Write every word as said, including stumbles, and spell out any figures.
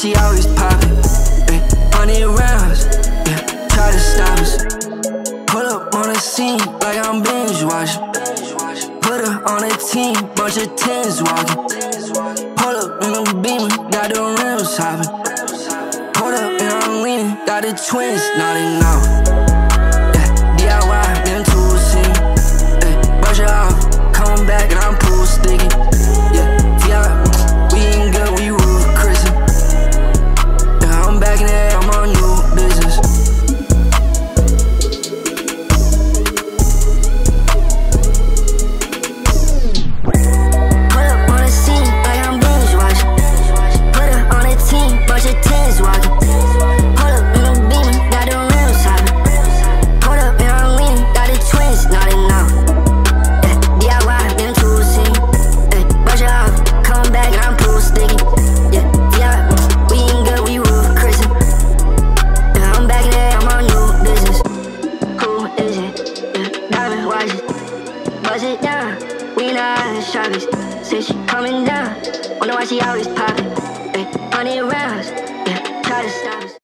she always poppin', eh, hundred rounds, yeah, try to stop us. Pull up on the scene like I'm binge watching. Put her on a team, bunch of tens walking. Pull up in a beamer, got the rims hoppin'. Pull up and I'm leaning, got the twins nodding now. Chavez, say she coming down. Wonder why she always poppin'. Hundred rounds, yeah, try to stop us.